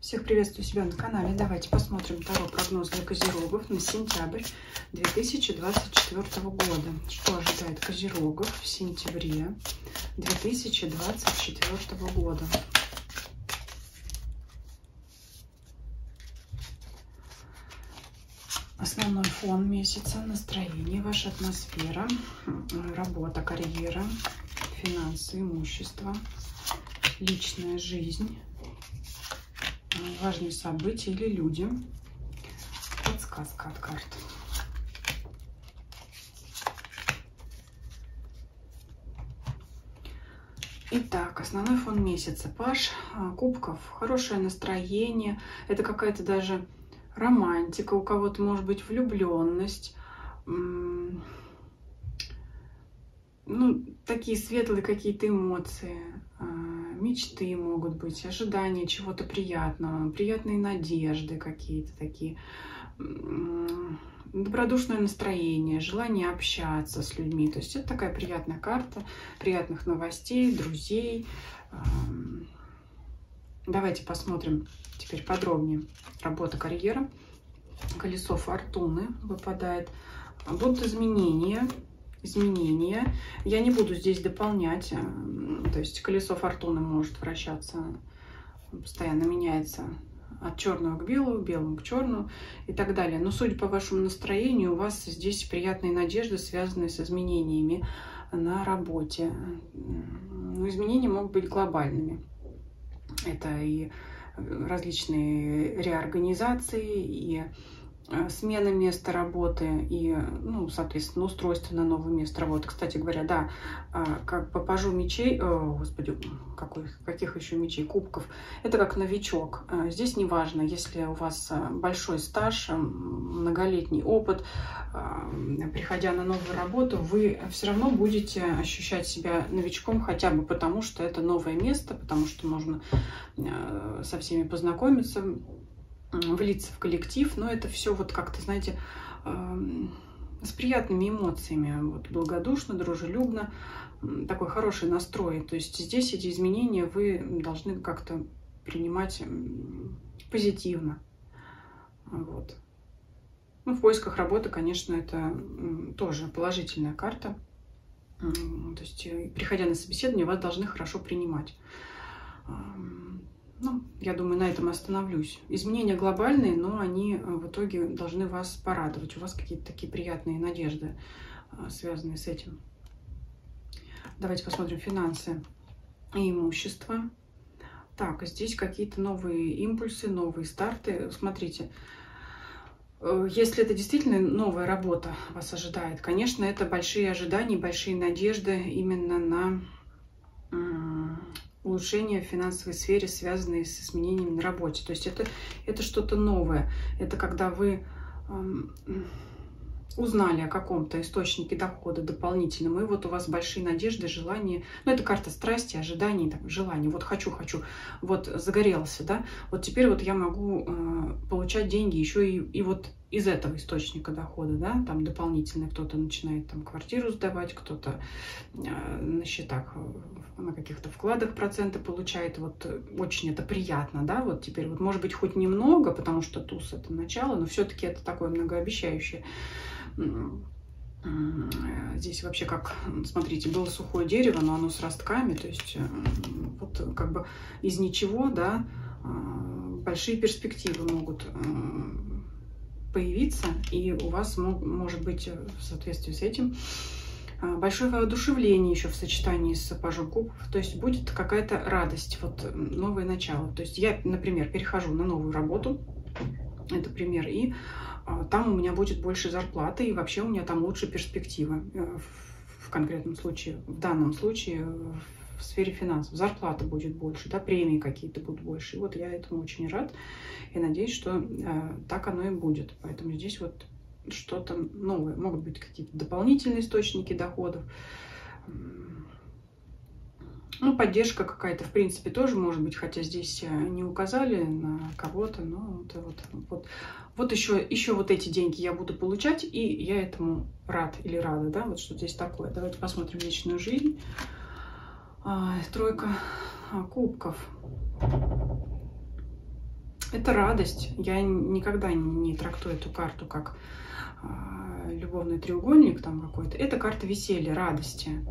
Всех приветствую себя на канале. Давайте посмотрим прогноз для козерогов на сентябрь 2024 года. Что ожидает козерогов в сентябре 2024 года? Основной фон месяца, настроение, ваша атмосфера, работа, карьера, финансы, имущество, личная жизнь, важные события или люди. Подсказка от карт. Итак, основной фон месяца. Паж кубков. Хорошее настроение. Это какая-то даже романтика. У кого-то может быть влюбленность. Ну, такие светлые какие-то эмоции, мечты могут быть, ожидания чего-то приятного, приятные надежды какие-то такие, добродушное настроение, желание общаться с людьми. То есть это такая приятная карта, приятных новостей, друзей. Давайте посмотрим теперь подробнее. Работа, карьера. Колесо фортуны выпадает. Будут изменения. Я не буду здесь дополнять, то есть колесо фортуны может вращаться, постоянно меняется от черного к белому, белому к черному и так далее. Но судя по вашему настроению, у вас здесь приятные надежды, связанные с изменениями на работе. Но изменения могут быть глобальными. Это и различные реорганизации, и смена места работы и, ну, соответственно, устройство на новое место работы. Кстати говоря, да, как по пажу мечей, господи, каких еще мечей, кубков, это как новичок. Здесь не важно, если у вас большой стаж, многолетний опыт, приходя на новую работу, вы все равно будете ощущать себя новичком, хотя бы потому, что это новое место, потому что можно со всеми познакомиться, влиться в коллектив, но это все вот как-то, знаете, с приятными эмоциями, вот, благодушно, дружелюбно, такой хороший настрой. То есть здесь эти изменения вы должны как-то принимать позитивно. Вот. Ну, в поисках работы, конечно, это тоже положительная карта. То есть, приходя на собеседование, вас должны хорошо принимать. Ну, я думаю, на этом остановлюсь. Изменения глобальные, но они в итоге должны вас порадовать. У вас какие-то такие приятные надежды, связанные с этим. Давайте посмотрим финансы и имущество. Так, здесь какие-то новые импульсы, новые старты. Смотрите, если это действительно новая работа вас ожидает, конечно, это большие ожидания, большие надежды именно на улучшения в финансовой сфере, связанные с изменениями на работе. То есть это что-то новое. Это когда вы узнали о каком-то источнике дохода дополнительном, и вот у вас большие надежды, желания. Ну, это карта страсти, ожиданий, там, желаний. Вот хочу, вот загорелся, да? Вот теперь вот я могу получать деньги еще и вот из этого источника дохода, да? Там дополнительно кто-то начинает там квартиру сдавать, кто-то на счетах, на каких-то вкладах проценты получает. Вот очень это приятно, да? Вот теперь вот, может быть, хоть немного, потому что туз — это начало, но все-таки это такое многообещающее. Здесь вообще как, смотрите, было сухое дерево, но оно с ростками, то есть вот как бы из ничего, да, большие перспективы могут появиться, и у вас может быть в соответствии с этим большое воодушевление еще в сочетании с пажом кубков, то есть будет какая-то радость, вот новое начало. То есть я, например, перехожу на новую работу, это пример, и там у меня будет больше зарплаты, и вообще у меня там лучше перспективы, в конкретном случае, в данном случае в сфере финансов. Зарплата будет больше, да, премии какие-то будут больше. И вот я этому очень рад и надеюсь, что так оно и будет. Поэтому здесь вот что-то новое. Могут быть какие-то дополнительные источники доходов. Ну, поддержка какая-то, в принципе, тоже может быть, хотя здесь не указали на кого-то, но вот еще вот эти деньги я буду получать, и я этому рад или рада, да, вот что здесь такое. Давайте посмотрим личную жизнь. Тройка кубков. Это радость. Я никогда не трактую эту карту как любовный треугольник там какой-то. Это карта веселья, радости,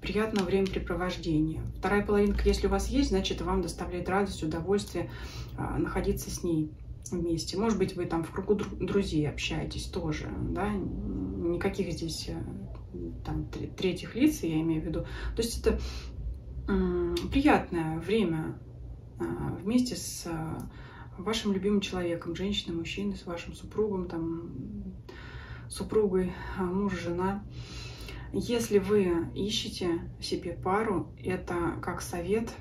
приятного времяпрепровождения. Вторая половинка, если у вас есть, значит, вам доставляет радость, удовольствие находиться с ней вместе. Может быть, вы там в кругу друзей общаетесь тоже, да? Никаких здесь там третьих лиц, я имею в виду. То есть это приятное время вместе с вашим любимым человеком, женщиной, мужчиной, с вашим супругом, там, супругой, муж, жена. Если вы ищете себе пару, это как совет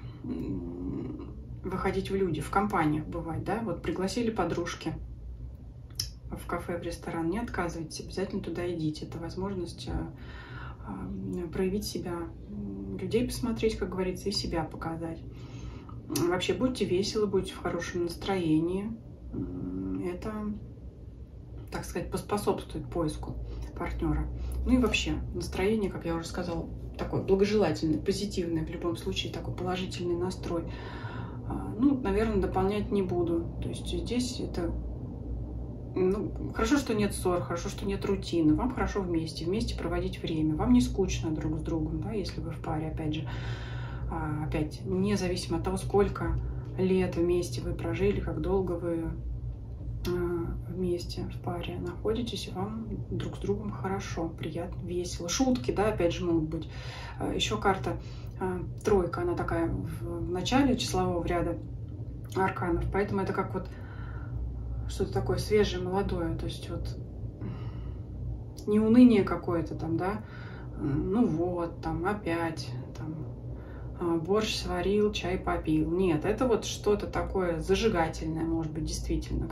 выходить в люди, в компаниях бывать, да? Вот пригласили подружки в кафе, в ресторан, не отказывайтесь, обязательно туда идите. Это возможность проявить себя, людей посмотреть, как говорится, и себя показать. Вообще будьте веселы, будьте в хорошем настроении. Это, так сказать, поспособствует поиску партнера. Ну и вообще настроение, как я уже сказала, такое благожелательное, позитивное, в любом случае такой положительный настрой. Ну, наверное, дополнять не буду. То есть здесь это... Ну, хорошо, что нет ссор, хорошо, что нет рутины. Вам хорошо вместе проводить время. Вам не скучно друг с другом, да, если вы в паре, опять же. Опять, независимо от того, сколько лет вместе вы прожили, как долго вы вместе в паре находитесь, вам друг с другом хорошо, приятно, весело. Шутки, да, опять же, могут быть. Еще карта тройка, она такая в начале числового ряда арканов, поэтому это как вот что-то такое свежее, молодое, то есть вот не уныние какое-то там, да, ну вот, там опять, там, борщ сварил, чай попил. Нет, это вот что-то такое зажигательное, может быть, действительно,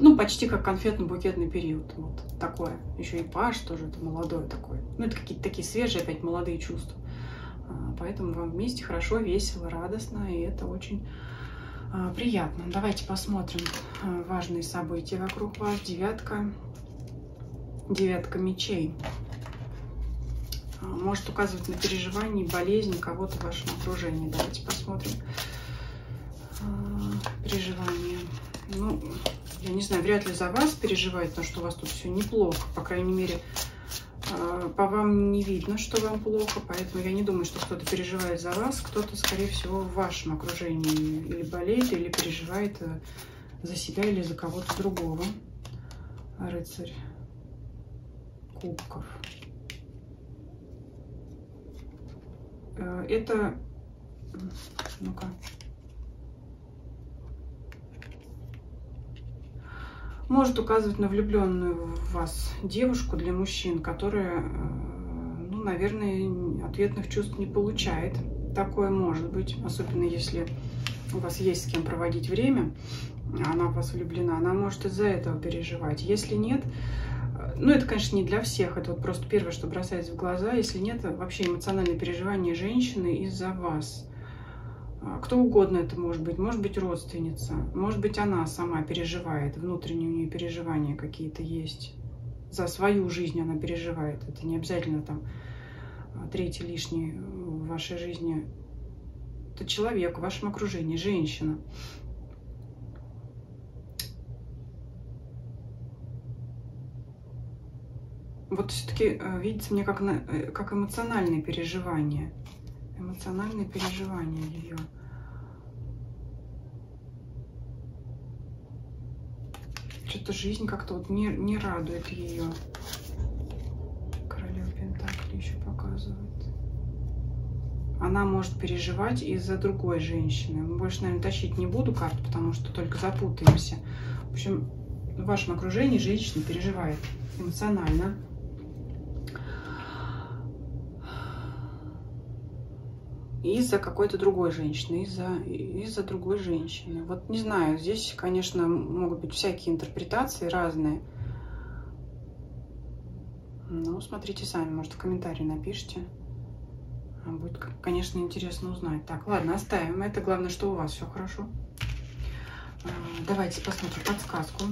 ну, почти как конфетно-букетный период. Вот такое. Еще и паш тоже, это молодой такой. Ну, это какие-то такие свежие, опять, молодые чувства. Поэтому вам вместе хорошо, весело, радостно, и это очень приятно. Давайте посмотрим важные события вокруг вас. Девятка. Девятка мечей. Может указывать на переживания и болезни кого-то в вашем окружении. Давайте посмотрим. Переживания. Ну, я не знаю, вряд ли за вас переживает, потому что у вас тут все неплохо. По крайней мере, по вам не видно, что вам плохо. Поэтому я не думаю, что кто-то переживает за вас. Кто-то, скорее всего, в вашем окружении или болеет, или переживает за себя, или за кого-то другого. Рыцарь кубков. Это, ну-ка, может указывать на влюбленную в вас девушку для мужчин, которая, ну, наверное, ответных чувств не получает. Такое может быть, особенно если у вас есть с кем проводить время, она в вас влюблена, она может из-за этого переживать. Если нет... Ну, это, конечно, не для всех. Это вот просто первое, что бросается в глаза. Если нет, вообще эмоциональное переживание женщины из-за вас. Кто угодно это может быть. Может быть, родственница. Может быть, она сама переживает. Внутренние у нее переживания какие-то есть. За свою жизнь она переживает. Это не обязательно там третий лишний в вашей жизни. Это человек в вашем окружении, женщина. Вот все-таки видится мне как эмоциональные переживания. Эмоциональные переживания ее. Что-то жизнь как-то вот не радует ее. Королева Пентакли еще показывает. Она может переживать из-за другой женщины. Больше, наверное, тащить не буду карту, потому что только запутаемся. В общем, в вашем окружении женщина переживает эмоционально. Из-за какой-то другой женщины, из-за другой женщины. Вот не знаю, здесь, конечно, могут быть всякие интерпретации разные. Ну, смотрите сами, может, в комментарии напишите. Будет, конечно, интересно узнать. Так, ладно, оставим. Это главное, что у вас все хорошо. Давайте посмотрим подсказку.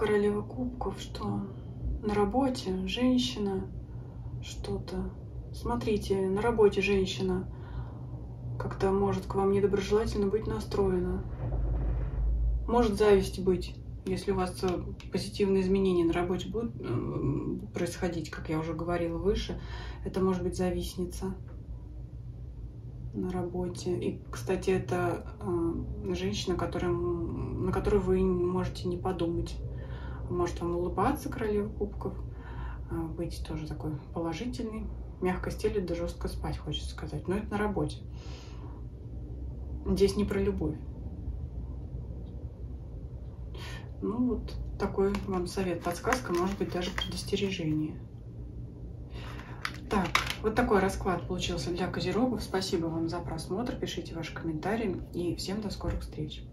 королева кубков, что на работе женщина что-то. Смотрите, на работе женщина как-то может к вам недоброжелательно быть настроена. Может зависть быть, если у вас позитивные изменения на работе будут происходить, как я уже говорила выше. Это может быть завистница на работе. И, кстати, это женщина, на которую вы можете не подумать. Может вам улыбаться, королева кубков, быть тоже такой положительный. Мягко стелит, да жестко спать, хочется сказать. Но это на работе. Здесь не про любовь. Ну вот такой вам совет, подсказка, может быть даже предостережение. Так, вот такой расклад получился для козерогов. Спасибо вам за просмотр. Пишите ваши комментарии. И всем до скорых встреч.